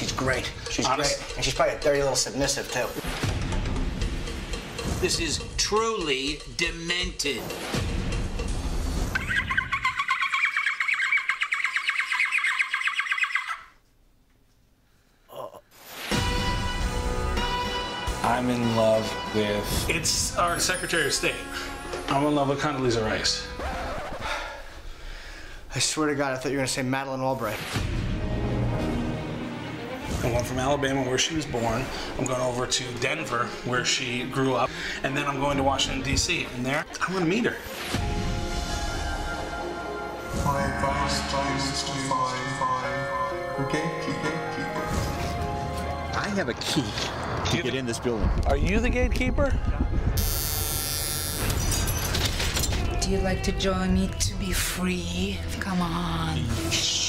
she's great. She's great. And she's probably a dirty little submissive, too. This is truly demented. I'm in love with... It's our Secretary of State. I'm in love with Condoleezza Rice. I swear to God, I thought you were gonna say Madeleine Albright. I'm going from Alabama, where she was born. I'm going over to Denver, where she grew up. And then I'm going to Washington, D.C. And there, I'm going to meet her. My advice is to find gatekeeper. I have a key to get in this building. Are you the gatekeeper? Do you like to join me to be free? Come on. Shh.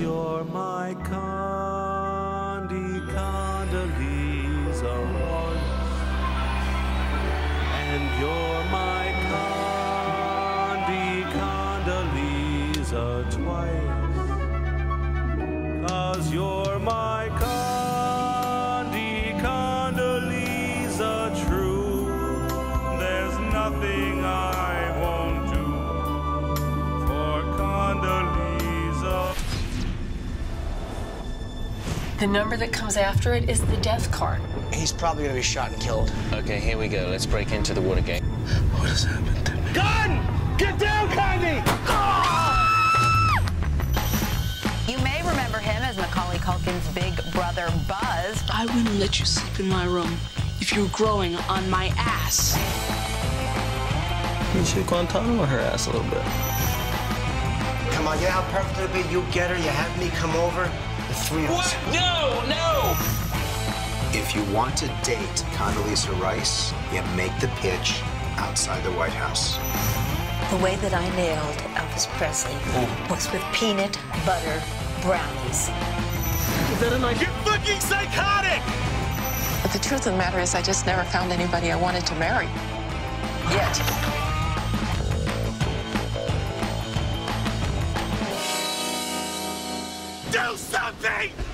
You're my Condoleezza Rice, and you're my Condoleezza twice, 'cause you're my Condoleezza true. There's nothing I won't do for Condoleezza. The number that comes after it is the death card. He's probably gonna be shot and killed. Okay, here we go. Let's break into the Watergate. What has happened to me? Gun! Get down, Condi! Ah! You may remember him as Macaulay Culkin's big brother, Buzz. I wouldn't let you sleep in my room if you were growing on my ass. You should Guantanamo her ass a little bit. Come on, you know how perfect it'll be? You get her, you have me come over. What? No, no! If you want to date Condoleezza Rice, you make the pitch outside the White House. The way that I nailed Elvis Presley was with peanut butter brownies. Is that a knife? You're fucking psychotic! But the truth of the matter is I just never found anybody I wanted to marry. Yet. Do something!